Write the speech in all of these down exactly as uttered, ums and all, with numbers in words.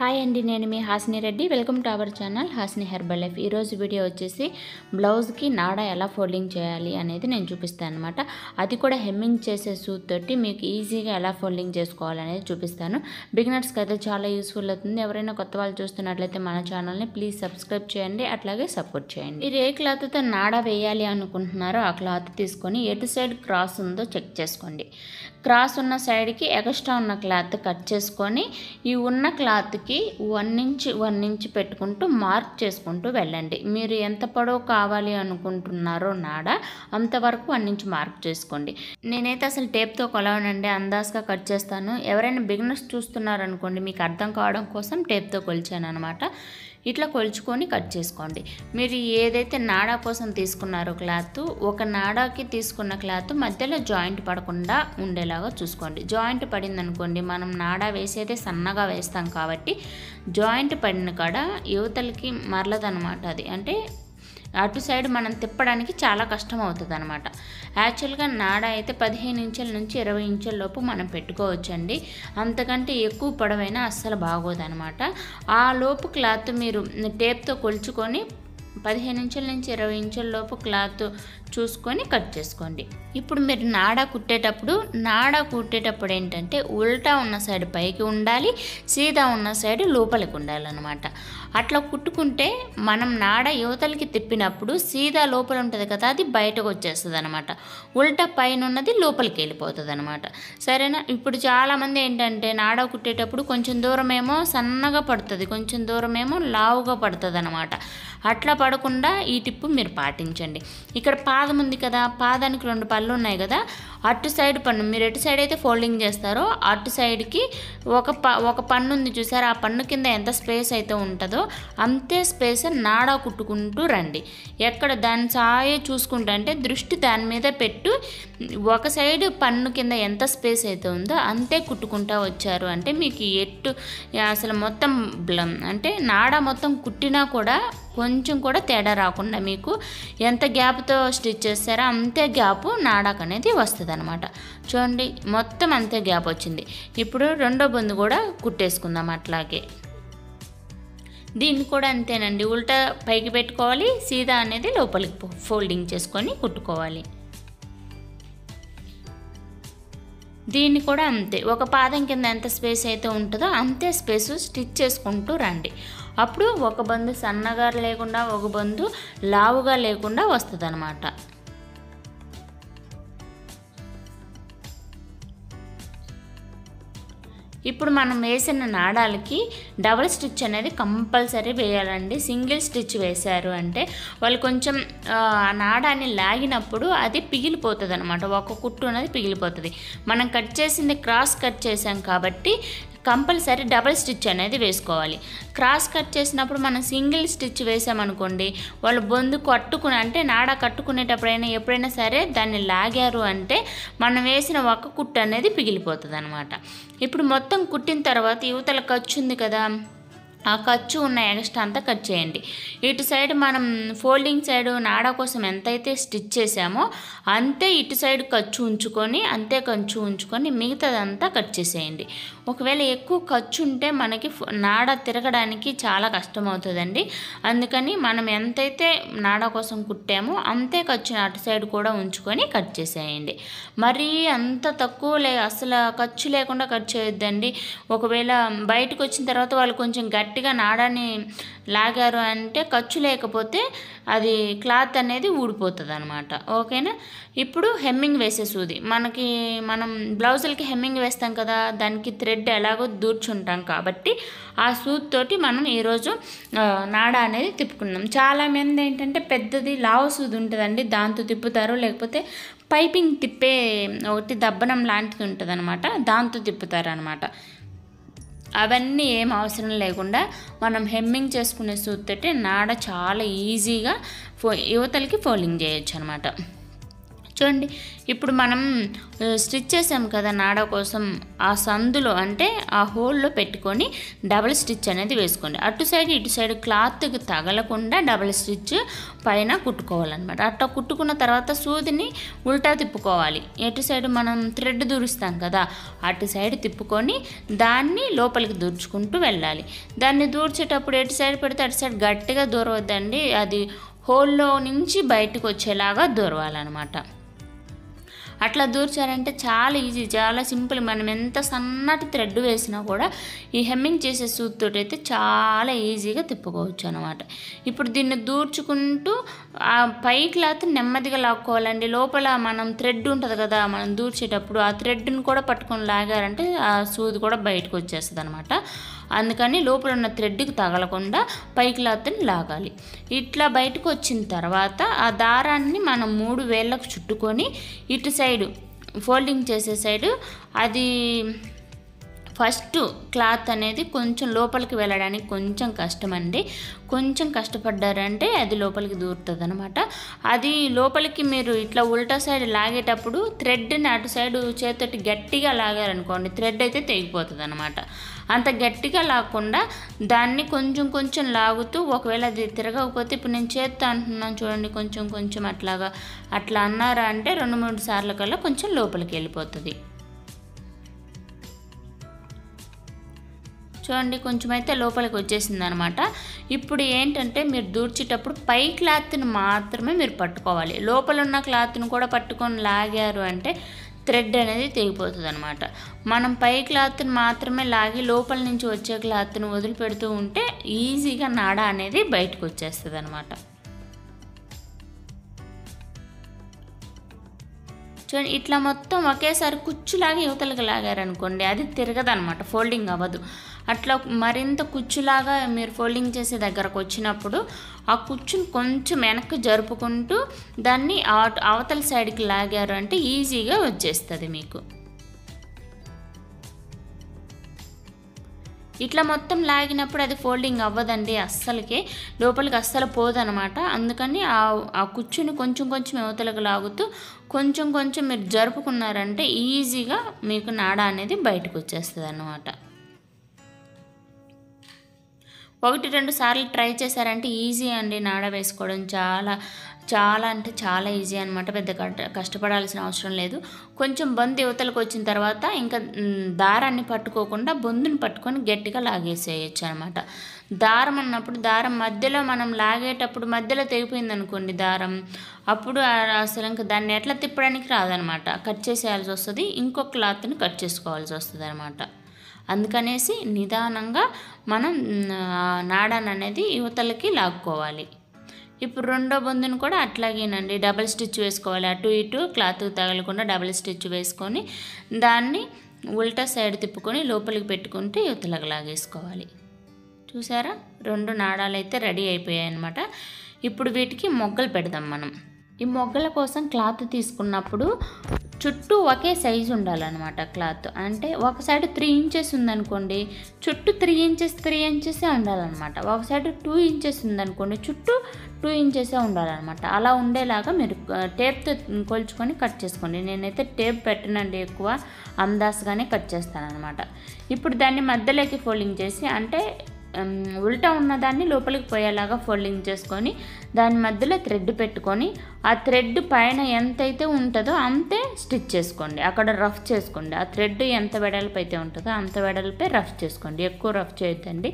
Hi అండి, నేను మీ Hasini Reddy. Welcome to our channel Hasini herbal life. ఈరోజు వీడియో వచ్చేసి బ్లౌజ్కి నాడ ఎలా ఫోల్డింగ్ చేయాలి అనేది నేను చూపిస్తాను అనమాట. అది కూడా హెమ్మింగ్ చేసే సూత్ తోటి మీకు ఈజీగా ఎలా ఫోల్డింగ్ చేసుకోవాలనేది చూపిస్తాను. బిగినర్స్కి అయితే చాలా యూస్ఫుల్ అవుతుంది. ఎవరైనా కొత్త వాళ్ళు చూస్తున్నట్లయితే మన ఛానల్ని ప్లీజ్ సబ్స్క్రైబ్ చేయండి, అట్లాగే సపోర్ట్ చేయండి. మీరు ఏ క్లాత్తో నాడ వేయాలి అనుకుంటున్నారో ఆ క్లాత్ తీసుకొని ఎటు సైడ్ క్రాస్ ఉందో చెక్ చేసుకోండి. క్రాస్ ఉన్న సైడ్కి ఎక్స్ట్రా ఉన్న క్లాత్ కట్ చేసుకొని ఈ ఉన్న క్లాత్కి వన్ ఇంచ్ వన్ ఇంచ్ పెట్టుకుంటూ మార్క్ చేసుకుంటూ వెళ్ళండి. మీరు ఎంత పొడవు కావాలి అనుకుంటున్నారో నాడ అంతవరకు వన్ ఇంచ్ మార్క్ చేసుకోండి. నేనైతే అసలు టేప్తో కొలవనండి, అందాజ్గా కట్ చేస్తాను. ఎవరైనా బిగినర్స్ చూస్తున్నారనుకోండి, మీకు అర్థం కావడం కోసం టేప్తో కొలిచాను అనమాట. ఇట్లా కొలుచుకొని కట్ చేసుకోండి. మీరు ఏదైతే నాడా కోసం తీసుకున్నారో క్లాత్, ఒక నాడాకి తీసుకున్న క్లాత్ మధ్యలో జాయింట్ పడకుండా ఉండేలాగా చూసుకోండి. జాయింట్ పడిందనుకోండి, మనం నాడా వేసేదే సన్నగా వేస్తాం కాబట్టి జాయింట్ పడిన కాడ యువతలకి మరలదనమాట. అది అంటే అటు సైడ్ మనం తిప్పడానికి చాలా కష్టం అవుతుంది అనమాట. యాక్చువల్గా నాడ అయితే పదిహేను ఇంచుల నుంచి ఇరవై ఇంచుల లోపు మనం పెట్టుకోవచ్చండి. అంతకంటే ఎక్కువ పొడవైనా అస్సలు బాగోదనమాట. ఆ లోపు క్లాత్ మీరు టేప్తో కొలుచుకొని పదిహేను ఇంచుల నుంచి ఇరవై ఇంచుల లోపు క్లాత్ చూసుకొని కట్ చేసుకోండి. ఇప్పుడు మీరు నాడ కుట్టేటప్పుడు నాడ కుట్టేటప్పుడు ఏంటంటే ఉల్టా ఉన్న సైడ్ పైకి ఉండాలి, సీదా ఉన్న సైడ్ లోపలికి ఉండాలన్నమాట. అట్లా కుట్టుకుంటే మనం నాడ యువతలకి తిప్పినప్పుడు సీదా లోపల ఉంటుంది కదా, అది బయటకు వచ్చేస్తుంది అనమాట. ఉల్టా పైన ఉన్నది లోపలికి వెళ్ళిపోతుంది అనమాట. సరేనా? ఇప్పుడు చాలామంది ఏంటంటే నాడ కుట్టేటప్పుడు కొంచెం దూరమేమో సన్నగా పడుతుంది, కొంచెం దూరమేమో లావుగా పడుతుంది అనమాట. అట్లా పడకుండా ఈ టిప్పు మీరు పాటించండి. ఇక్కడ పాదం ఉంది కదా, పాదానికి రెండు పళ్ళు ఉన్నాయి కదా, అటు సైడ్ పన్ను మీరు ఎటు సైడ్ అయితే ఫోల్డింగ్ చేస్తారో అటు సైడ్కి ఒక ప ఒక పన్ను ఉంది చూసారా, ఆ పన్ను కింద ఎంత స్పేస్ అయితే ఉంటుందో అంతే స్పేస్ నాడా కుట్టుకుంటూ రండి. ఎక్కడ దాని సాయే చూసుకుంటా అంటే దృష్టి దాని మీద పెట్టు. ఒక సైడ్ పన్ను కింద ఎంత స్పేస్ అయితే ఉందో అంతే కుట్టుకుంటా వచ్చారు అంటే మీకు ఎట్టు అసలు మొత్తం అంటే నాడా మొత్తం కుట్టినా కూడా కొంచెం కూడా తేడా రాకుండా మీకు ఎంత గ్యాప్తో స్టిచ్ చేస్తారో అంతే గ్యాప్ నాడాకు అనేది వస్తుంది అనమాట. చూడండి, మొత్తం అంతే గ్యాప్ వచ్చింది. ఇప్పుడు రెండో బొందు కూడా కుట్టేసుకుందాం. అట్లాగే దీన్ని కూడా అంతేనండి, ఉల్టా పైకి పెట్టుకోవాలి, సీదా అనేది లోపలికి ఫోల్డింగ్ చేసుకొని కుట్టుకోవాలి. దీన్ని కూడా అంతే, ఒక పాదం కింద ఎంత స్పేస్ అయితే ఉంటుందో అంతే స్పేస్ స్టిచ్ చేసుకుంటూ రండి. అప్పుడు ఒక బంధు సన్నగా లేకుండా ఒక బంధు లావుగా లేకుండా వస్తుంది అనమాట. ఇప్పుడు మనం వేసిన నాడాలకి డబుల్ స్టిచ్ అనేది కంపల్సరీ వేయాలండి. సింగిల్ స్టిచ్ వేశారు అంటే వాళ్ళు కొంచెం నాడాన్ని లాగినప్పుడు అది పిగిలిపోతుంది అనమాట. ఒక కుట్టు అనేది పిగిలిపోతుంది. మనం కట్ చేసింది క్రాస్ కట్ చేసాం కాబట్టి కంపల్సరీ డబల్ స్టిచ్ అనేది వేసుకోవాలి. క్రాస్ కట్ చేసినప్పుడు మనం సింగిల్ స్టిచ్ వేసామనుకోండి, వాళ్ళు బొందు కట్టుకుని అంటే నాడ కట్టుకునేటప్పుడైనా ఎప్పుడైనా సరే దాన్ని లాగారు అంటే మనం వేసిన ఒక కుట్టు అనేది పిగిలిపోతుంది అనమాట. ఇప్పుడు మొత్తం కుట్టిన తర్వాత యువతల ఖర్చు ఉంది కదా, ఆ ఖర్చు ఉన్న ఎక్స్ట్రా అంతా కట్ చేయండి. ఇటు సైడ్ మనం ఫోల్డింగ్ సైడ్ నాడా కోసం ఎంతైతే స్టిచ్ చేసామో అంతే ఇటు సైడ్ ఖర్చు ఉంచుకొని అంతే ఖర్చు ఉంచుకొని మిగతాదంతా కట్ చేసేయండి. ఒకవేళ ఎక్కువ ఖర్చు ఉంటే మనకి నాడ తిరగడానికి చాలా కష్టం అవుతుందండి. అందుకని మనం ఎంతైతే నాడా కోసం కుట్టామో అంతే ఖర్చుని అటు సైడ్ కూడా ఉంచుకొని కట్ చేసేయండి. మరీ అంత తక్కువ లే అసలు ఖర్చు లేకుండా కట్ చేయొద్దండి. ఒకవేళ బయటకు వచ్చిన తర్వాత వాళ్ళు కొంచెం గట్టి గట్టిగా నాడాన్ని లాగారు అంటే ఖర్చు లేకపోతే అది క్లాత్ అనేది ఊడిపోతుంది అనమాట. ఓకేనా? ఇప్పుడు హెమ్మింగ్ వేసే సూది మనకి మనం బ్లౌజులకి హెమ్మింగ్ వేస్తాం కదా, దానికి థ్రెడ్ ఎలాగో దూర్చుంటాం కాబట్టి ఆ సూది తోటి మనం ఈరోజు నాడా అనేది తిప్పుకున్నాం. చాలామంది ఏంటంటే పెద్దది లావు సూది ఉంటుందండి, దాంతో తిప్పుతారు. లేకపోతే పైపింగ్ తిప్పే ఒకటి దబ్బనం లాంటిది ఉంటుంది అనమాట, దాంతో తిప్పుతారు అనమాట. అవన్నీ ఏం అవసరం లేకుండా మనం హెమ్మింగ్ చేసుకునే సూత్తోటి నాడ చాలా ఈజీగా ఫో యువతలకి ఫోల్డింగ్ చేయొచ్చు అనమాట. చూడండి ఇప్పుడు మనం స్టిచ్ చేసాం కదా నాడ కోసం, ఆ సందులో అంటే ఆ హోల్లో పెట్టుకొని డబుల్ స్టిచ్ అనేది వేసుకోండి. అటు సైడ్ ఇటు సైడ్ క్లాత్కి తగలకుండా డబుల్ స్టిచ్ పైన కుట్టుకోవాలన్నమాట. అట్లా కుట్టుకున్న తర్వాత సూదిని ఉల్టా తిప్పుకోవాలి. ఎటు సైడ్ మనం థ్రెడ్ దూరుస్తాం కదా అటు సైడ్ తిప్పుకొని దాన్ని లోపలికి దూర్చుకుంటూ వెళ్ళాలి. దాన్ని దూర్చేటప్పుడు ఎటు సైడ్ పెడితే అటు సైడ్ గట్టిగా దూరవద్దండి, అది హోల్లో నుంచి బయటకు వచ్చేలాగా దూరవాలన్నమాట. అట్లా దూర్చారంటే చాలా ఈజీ, చాలా సింపుల్. మనం ఎంత సన్నటి థ్రెడ్ వేసినా కూడా ఈ హెమ్మింగ్ చేసే సూత్తో అయితే చాలా ఈజీగా తిప్పుకోవచ్చు అనమాట. ఇప్పుడు దీన్ని దూర్చుకుంటూ ఆ పై క్లాత్ నెమ్మదిగా లాక్కోవాలండి. లోపల మనం థ్రెడ్ ఉంటుంది కదా మనం దూర్చేటప్పుడు ఆ థ్రెడ్ని కూడా పట్టుకొని లాగారంటే ఆ సూది కూడా బయటకు వచ్చేస్తుంది అనమాట. అందుకని లోపల ఉన్న థ్రెడ్కి తగలకుండా పై క్లాత్ని లాగాలి. ఇట్లా బయటకు వచ్చిన తర్వాత ఆ దారాన్ని మనం మూడు వేళ్ళకు చుట్టుకొని ఇటు సైడు ఫోల్డింగ్ చేసే సైడు అది ఫస్ట్ క్లాత్ అనేది కొంచెం లోపలికి వెళ్ళడానికి కొంచెం కష్టం అండి. కొంచెం కష్టపడ్డారంటే అది లోపలికి దూరుతుంది అనమాట. అది లోపలికి మీరు ఇట్లా ఉల్టా సైడ్ లాగేటప్పుడు థ్రెడ్ని అటు సైడ్ చేతోటి గట్టిగా లాగారనుకోండి థ్రెడ్ అయితే తెగిపోతుంది అనమాట. అంత గట్టిగా లాగకుండా దాన్ని కొంచెం కొంచెం లాగుతూ ఒకవేళ అది తిరగకపోతే ఇప్పుడు నేను చేత్తో అంటున్నాను చూడండి కొంచెం కొంచెం అట్లాగా అట్లా అన్నారా అంటే రెండు మూడు సార్లు కల్లా కొంచెం లోపలికి వెళ్ళిపోతుంది. చూడండి కొంచెం అయితే లోపలికి వచ్చేసింది అనమాట. ఇప్పుడు ఏంటంటే మీరు దూర్చేటప్పుడు పై క్లాత్ని మాత్రమే మీరు పట్టుకోవాలి. లోపల ఉన్న క్లాత్ని కూడా పట్టుకొని లాగారు అంటే థ్రెడ్ అనేది తెగిపోతుంది అనమాట. మనం పై క్లాత్ని మాత్రమే లాగి లోపల నుంచి వచ్చే క్లాత్ని వదిలిపెడుతూ ఉంటే ఈజీగా నాడ అనేది బయటకు వచ్చేస్తుంది అనమాట. చూడండి ఇట్లా మొత్తం ఒకేసారి కుచ్చులాగా యువతలకు లాగారనుకోండి అది తిరగదనమాట, ఫోల్డింగ్ అవ్వదు. అట్లా మరింత కుచ్చులాగా మీరు ఫోల్డింగ్ చేసే దగ్గరకు వచ్చినప్పుడు ఆ కుచ్చును కొంచెం వెనక్కి జరుపుకుంటూ దాన్ని అవతల సైడ్కి లాగారు అంటే ఈజీగా వచ్చేస్తుంది మీకు. ఇట్లా మొత్తం లాగినప్పుడు అది ఫోల్డింగ్ అవ్వదండి, అస్సలకి లోపలికి అస్సలు పోదనమాట. అందుకని ఆ కుచ్చుని కొంచెం కొంచెం యువతలకు లాగుతూ కొంచెం కొంచెం మీరు జరుపుకున్నారంటే ఈజీగా మీకు నాడ అనేది బయటకు వచ్చేస్తుంది అన్నమాట. ఒకటి రెండు సార్లు ట్రై చేశారంటే ఈజీ అండి నాడ వేసుకోవడం. చాలా చాలా అంటే చాలా ఈజీ అనమాట, పెద్ద కష్టపడాల్సిన అవసరం లేదు. కొంచెం బొందు యువతలకు వచ్చిన తర్వాత ఇంకా దారాన్ని పట్టుకోకుండా బొందుని పట్టుకొని గట్టిగా లాగేసేయచ్చు అనమాట. దారం అన్నప్పుడు దారం మధ్యలో మనం లాగేటప్పుడు మధ్యలో తెగిపోయింది అనుకోండి దారం, అప్పుడు అసలు ఇంకా దాన్ని ఎట్లా తిప్పడానికి రాదనమాట, కట్ చేసేయాల్సి వస్తుంది, ఇంకో క్లాత్ని కట్ చేసుకోవాల్సి వస్తుంది అనమాట. అందుకనేసి నిదానంగా మనం నాడాన్ని అనేది యువతలకి లాక్కోవాలి. ఇప్పుడు రెండో బొందును కూడా అట్లాగేనండి డబుల్ స్టిచ్ వేసుకోవాలి. అటు ఇటు క్లాత్ తగలకుండా డబుల్ స్టిచ్ వేసుకొని దాన్ని ఉల్టా సైడ్ తిప్పుకొని లోపలికి పెట్టుకుంటే యువతలకు లాగేసుకోవాలి. చూసారా రెండు నాడాలు అయితే రెడీ అయిపోయాయి అన్నమాట. ఇప్పుడు వీటికి మొగ్గలు పెడదాం మనం. ఈ మొగ్గల కోసం క్లాత్ తీసుకున్నప్పుడు చుట్టూ ఒకే సైజు ఉండాలన్నమాట క్లాత్. అంటే ఒక సైడ్ త్రీ ఇంచెస్ ఉందనుకోండి చుట్టూ త్రీ ఇంచెస్ త్రీ ఇంచెసే ఉండాలన్నమాట. ఒక సైడ్ టూ ఇంచెస్ ఉందనుకోండి చుట్టూ టూ ఇంచెసే ఉండాలన్నమాట. అలా ఉండేలాగా మీరు టేప్తో కొల్చుకొని కట్ చేసుకోండి. నేనైతే టేప్ పెట్టనండి, ఎక్కువ అందాసుగానే కట్ చేస్తానన్నమాట. ఇప్పుడు దాన్ని మధ్యలోకి ఫోల్డింగ్ చేసి అంటే ఉల్టా ఉన్నదాన్ని లోపలికి పోయేలాగా ఫోల్డింగ్ చేసుకొని దాని మధ్యలో థ్రెడ్ పెట్టుకొని ఆ థ్రెడ్ పైన ఎంతైతే ఉంటుందో అంతే స్టిచ్ చేసుకోండి. అక్కడ రఫ్ చేసుకోండి. ఆ థ్రెడ్ ఎంత వెడల్పు అయితే ఉంటుందో అంత వెడల్పే రఫ్ చేసుకోండి, ఎక్కువ రఫ్ చేయొద్దండి.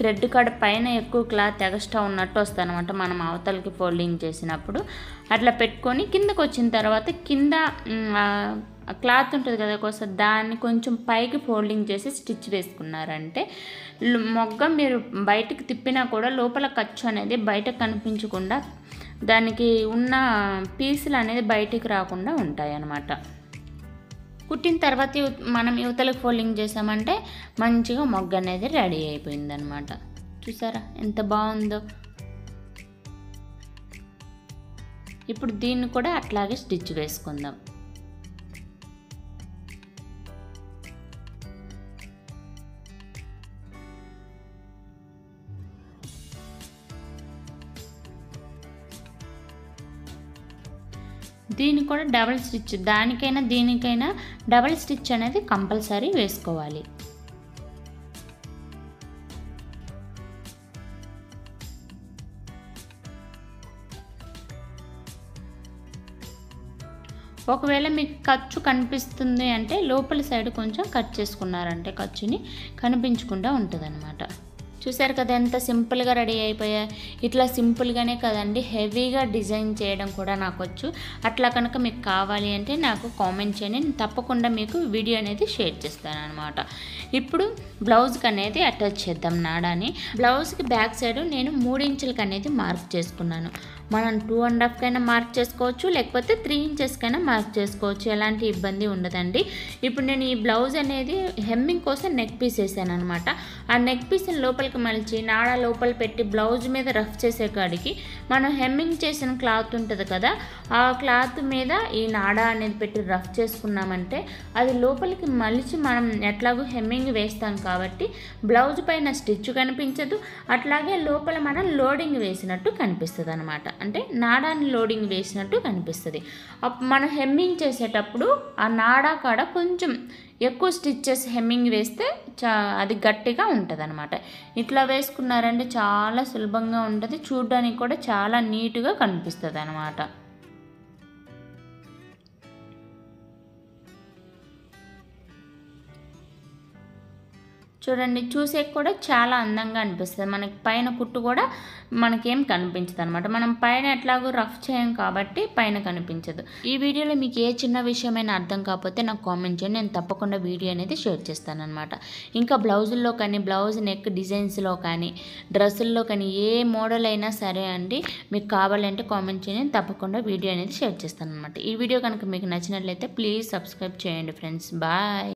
థ్రెడ్ కాడ పైన ఎక్కువ క్లాత్ ఎగస్ట్రా ఉన్నట్టు వస్తుంది అనమాట మనం అవతలకి ఫోల్డింగ్ చేసినప్పుడు. అట్లా పెట్టుకొని కిందకు వచ్చిన తర్వాత కింద క్లాత్ ఉంటుంది కదా కోసం దాన్ని కొంచెం పైకి ఫోల్డింగ్ చేసి స్టిచ్ వేసుకున్నారంటే మొగ్గ మీరు బయటకు తిప్పినా కూడా లోపల ఖర్చు అనేది బయటకు కనిపించకుండా దానికి ఉన్న పీసులు అనేది బయటికి రాకుండా ఉంటాయి అన్నమాట. కుట్టిన తర్వాత మనం యువతలకు ఫోల్డింగ్ చేసామంటే మంచిగా మొగ్గ అనేది రెడీ అయిపోయింది అన్నమాట. చూసారా ఎంత బాగుందో. ఇప్పుడు దీన్ని కూడా అట్లాగే స్టిచ్ వేసుకుందాం. దీని కూడా డబుల్ స్టిచ్, దానికైనా దీనికైనా డబుల్ స్టిచ్ అనేది కంపల్సరీ వేసుకోవాలి. ఒకవేళ మీకు ఖర్చు కనిపిస్తుంది అంటే లోపల సైడ్ కొంచెం కట్ చేసుకున్నారంటే ఖర్చుని కనిపించకుండా ఉంటుంది అనమాట. చూసారు కదా ఎంత సింపుల్గా రెడీ అయిపోయా. ఇట్లా సింపుల్గానే కదండి హెవీగా డిజైన్ చేయడం కూడా నాకు వచ్చు. అట్లా కనుక మీకు కావాలి అంటే నాకు కామెంట్ చేయండి, నేను తప్పకుండా మీకు వీడియో అనేది షేర్ చేస్తాను అనమాట. ఇప్పుడు బ్లౌజ్కి అనేది అటాచ్ చేద్దాం నాడాని. బ్లౌజ్కి బ్యాక్ సైడ్ నేను మూడు ఇంచులకి అనేది మార్క్ చేసుకున్నాను. మనం టూ అండ్ హాఫ్ కైనా మార్క్ చేసుకోవచ్చు, లేకపోతే త్రీ ఇంచెస్కైనా మార్క్ చేసుకోవచ్చు, ఎలాంటి ఇబ్బంది ఉండదండి. ఇప్పుడు నేను ఈ బ్లౌజ్ అనేది హెమ్మింగ్ కోసం నెక్ పీస్ వేసాను అనమాట. ఆ నెక్ పీస్ని లోపల మలిచి నాడా లోపల పెట్టి బ్లౌజ్ మీద రఫ్ చేసే కాడికి మనం హెమ్మింగ్ చేసిన క్లాత్ ఉంటుంది కదా, ఆ క్లాత్ మీద ఈ నాడా అనేది పెట్టి రఫ్ చేసుకున్నామంటే అది లోపలికి మలిచి మనం ఎట్లాగూ హెమ్మింగ్ వేస్తాం కాబట్టి బ్లౌజ్ పైన స్టిచ్ కనిపించదు, అట్లాగే లోపల మనం లోడింగ్ వేసినట్టు కనిపిస్తుంది అనమాట. అంటే నాడాని లోడింగ్ వేసినట్టు కనిపిస్తుంది. మనం హెమ్మింగ్ చేసేటప్పుడు ఆ నాడా కాడ కొంచెం ఎక్కువ స్టిచ్చెస్ హెమ్మింగ్ వేస్తే చా అది గట్టిగా ఉంటుంది అనమాట. ఇట్లా వేసుకున్నారంటే చాలా సులభంగా ఉంటుంది, చూడ్డానికి కూడా చాలా నీట్గా కనిపిస్తుంది అనమాట. చూడండి చూసే కూడా చాలా అందంగా అనిపిస్తుంది, మనకి పైన కుట్టు కూడా మనకేం కనిపించదు అనమాట. మనం పైన ఎట్లాగో రఫ్ చేయం కాబట్టి పైన కనిపించదు. ఈ వీడియోలో మీకు ఏ చిన్న విషయమైనా అర్థం కాకపోతే నాకు కామెంట్ చేయండి, నేను తప్పకుండా వీడియో అనేది షేర్ చేస్తానమాట. ఇంకా బ్లౌజుల్లో కానీ బ్లౌజ్ నెక్ డిజైన్స్లో కానీ డ్రెస్సుల్లో కానీ ఏ మోడల్ అయినా సరే అండి, మీకు కావాలంటే కామెంట్ చేయండి, నేను తప్పకుండా వీడియో అనేది షేర్ చేస్తానమాట. ఈ వీడియో కనుక మీకు నచ్చినట్లయితే ప్లీజ్ సబ్స్క్రైబ్ చేయండి ఫ్రెండ్స్. బాయ్.